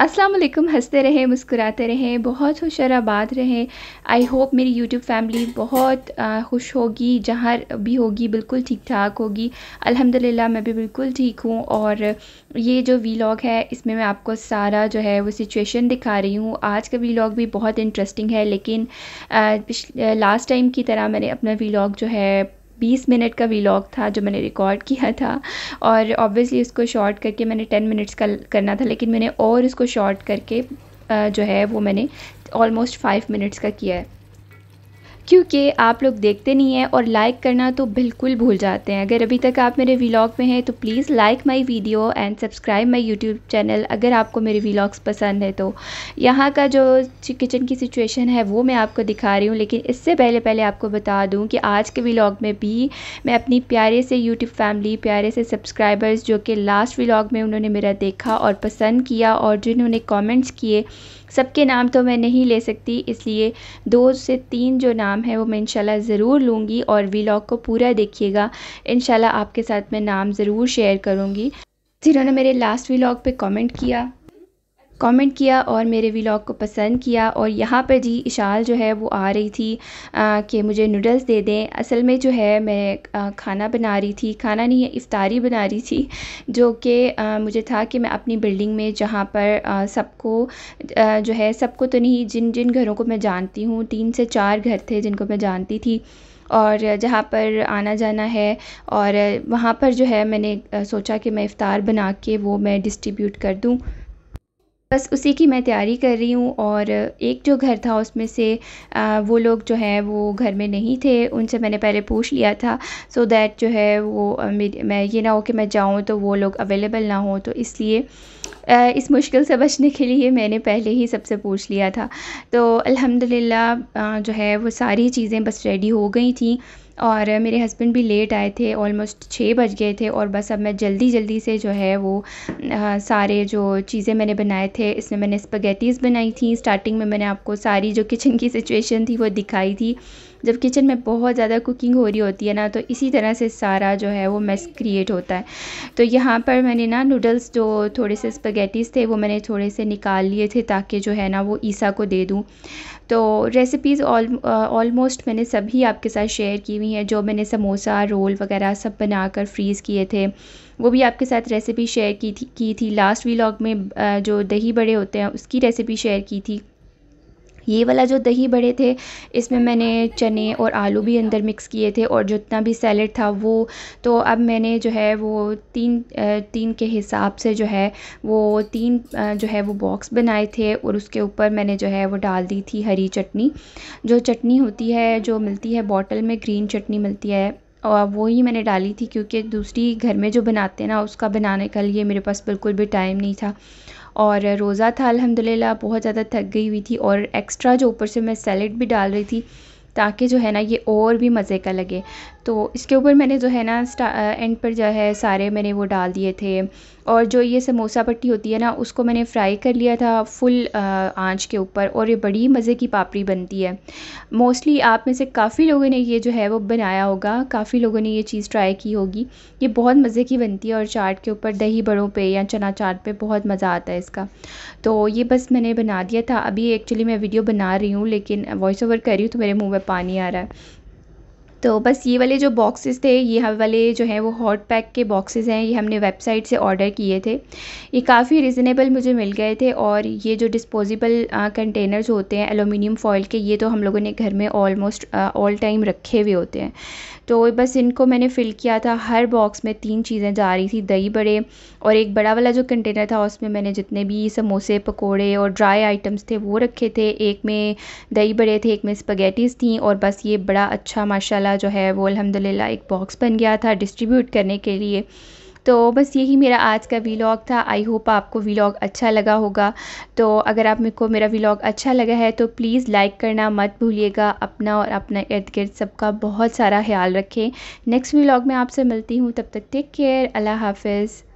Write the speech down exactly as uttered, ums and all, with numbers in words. अस्सलाम वालेकुम। हंसते रहें, मुस्कुराते रहें, बहुत खुशराबाद रहें। आई होप मेरी यूट्यूब फैमिली बहुत खुश होगी, जहाँ भी होगी बिल्कुल ठीक ठाक होगी। अल्हम्दुलिल्लाह मैं भी बिल्कुल ठीक हूँ। और ये जो वीलॉग है इसमें मैं आपको सारा जो है वो सिचुएशन दिखा रही हूँ। आज का वीलॉग भी बहुत इंटरेस्टिंग है, लेकिन पिछले लास्ट टाइम की तरह मैंने अपना वीलॉग जो है बीस मिनट का व्लॉग था जो मैंने रिकॉर्ड किया था, और ऑब्वियसली उसको शॉर्ट करके मैंने टेन मिनट्स का करना था, लेकिन मैंने और इसको शॉर्ट करके जो है वो मैंने ऑलमोस्ट फाइव मिनट्स का किया है, क्योंकि आप लोग देखते नहीं हैं और लाइक करना तो बिल्कुल भूल जाते हैं। अगर अभी तक आप मेरे व्लॉग में हैं तो please like my video and subscribe my YouTube channel अगर आपको मेरे व्लॉग्स पसंद है। तो यहाँ का जो किचन की सिचुएशन है वो मैं आपको दिखा रही हूँ, लेकिन इससे पहले पहले आपको बता दूँ कि आज के व्लॉग में भी मैं अपनी प्यारे से यूट्यूब फैमिली, प्यारे से सब्सक्राइबर्स जो कि लास्ट व्लॉग में उन्होंने मेरा देखा और पसंद किया और जिन्होंने कॉमेंट्स किए, सबके नाम तो मैं नहीं ले सकती, इसलिए दो से तीन जो नाम है वो मैं इंशाल्लाह ज़रूर लूँगी। और व्लॉग को पूरा देखिएगा, इंशाल्लाह आपके साथ मैं नाम ज़रूर शेयर करूँगी जिन्होंने मेरे लास्ट व्लॉग पे कमेंट किया कमेंट किया और मेरे व्लॉग को पसंद किया। और यहाँ पर जी इशाल जो है वो आ रही थी कि मुझे नूडल्स दे दें। असल में जो है मैं आ, खाना बना रही थी, खाना नहीं है इफ्तारी बना रही थी, जो कि मुझे था कि मैं अपनी बिल्डिंग में जहाँ पर सबको जो है सबको तो नहीं, जिन जिन घरों को मैं जानती हूँ, तीन से चार घर थे जिनको मैं जानती थी और जहाँ पर आना जाना है, और वहाँ पर जो है मैंने सोचा कि मैं इफ्तार बना के वो मैं डिस्ट्रीब्यूट कर दूँ। बस उसी की मैं तैयारी कर रही हूँ। और एक जो घर था उसमें से आ, वो लोग जो हैं वो घर में नहीं थे, उनसे मैंने पहले पूछ लिया था सो so दैट जो है वो मैं ये ना हो कि मैं जाऊँ तो वो लोग अवेलेबल ना हो, तो इसलिए आ, इस मुश्किल से बचने के लिए मैंने पहले ही सबसे पूछ लिया था। तो अल्हम्दुलिल्लाह जो है वो सारी चीज़ें बस रेडी हो गई थी, और मेरे हस्बैंड भी लेट आए थे, ऑलमोस्ट छः बज गए थे। और बस अब मैं जल्दी जल्दी से जो है वो आ, सारे जो चीज़ें मैंने बनाए थे, इसमें मैंने स्पगेटीज़ बनाई थी। स्टार्टिंग में मैंने आपको सारी जो किचन की सिचुएशन थी वो दिखाई थी। जब किचन में बहुत ज़्यादा कुकिंग हो रही होती है ना, तो इसी तरह से सारा जो है वो मेस क्रिएट होता है। तो यहाँ पर मैंने ना नूडल्स जो थोड़े से स्पगेटीज़ थे वो मैंने थोड़े से निकाल लिए थे ताकि जो है ना वो ईसा को दे दूँ। तो रेसिपीज़ ऑलमोस्ट मैंने सभी आपके साथ शेयर की हुई हैं। जो मैंने समोसा, रोल वगैरह सब बनाकर फ्रीज़ किए थे वो भी आपके साथ रेसिपी शेयर की थी की थी लास्ट व्लॉग में। जो दही बड़े होते हैं उसकी रेसिपी शेयर की थी। ये वाला जो दही बड़े थे इसमें मैंने चने और आलू भी अंदर मिक्स किए थे, और जितना भी सैलेड था वो तो अब मैंने जो है वो तीन तीन के हिसाब से जो है वो तीन जो है वो बॉक्स बनाए थे, और उसके ऊपर मैंने जो है वो डाल दी थी हरी चटनी। जो चटनी होती है जो मिलती है बॉटल में, ग्रीन चटनी मिलती है, और वो ही मैंने डाली थी क्योंकि दूसरी घर में जो बनाते हैं ना उसका बनाने के लिए मेरे पास बिल्कुल भी टाइम नहीं था। और रोज़ा था अल्हम्दुलिल्लाह, बहुत ज़्यादा थक गई हुई थी, और एक्स्ट्रा जो ऊपर से मैं सैलेड भी डाल रही थी ताकि जो है ना ये और भी मज़े का लगे। तो इसके ऊपर मैंने जो है ना एंड पर जो है सारे मैंने वो डाल दिए थे। और जो ये समोसा पट्टी होती है ना उसको मैंने फ्राई कर लिया था फुल आंच के ऊपर, और ये बड़ी मज़े की पापड़ी बनती है। मोस्टली आप में से काफ़ी लोगों ने ये जो है वो बनाया होगा, काफ़ी लोगों ने ये चीज़ ट्राई की होगी। ये बहुत मज़े की बनती है, और चाट के ऊपर, दही बड़ों पे या चना चाट पे बहुत मज़ा आता है इसका। तो ये बस मैंने बना दिया था। अभी एक्चुअली मैं वीडियो बना रही हूँ लेकिन वॉइस ओवर कर रही हूँ तो मेरे मुँह में पानी आ रहा है। तो बस ये वाले जो बॉक्सेस थे, ये वाले जो हैं वो हॉट पैक के बॉक्सेस हैं, ये हमने वेबसाइट से ऑर्डर किए थे। ये काफ़ी रिजनेबल मुझे मिल गए थे। और ये जो डिस्पोजेबल कंटेनर्स होते हैं एलुमिनियम फॉइल के, ये तो हम लोगों ने घर में ऑलमोस्ट ऑल टाइम रखे हुए होते हैं। तो बस इनको मैंने फ़िल किया था। हर बॉक्स में तीन चीज़ें जा रही थी, दही बड़े, और एक बड़ा वाला जो कंटेनर था उसमें मैंने जितने भी समोसे, पकोड़े और ड्राई आइटम्स थे वो रखे थे। एक में दही बड़े थे, एक में स्पगेटीज़ थी, और बस ये बड़ा अच्छा माशाल्लाह जो है वो अल्हम्दुलिल्लाह एक बॉक्स बन गया था डिस्ट्रीब्यूट करने के लिए। तो बस यही मेरा आज का व्लॉग था। आई होप आपको व्लॉग अच्छा लगा होगा। तो अगर आप मेरे को मेरा व्लॉग अच्छा लगा है तो प्लीज़ लाइक करना मत भूलिएगा। अपना और अपना इर्द गिर्द सबका बहुत सारा ख्याल रखें। नेक्स्ट व्लॉग में आपसे मिलती हूँ, तब तक टेक केयर, अल्लाह हाफिज़।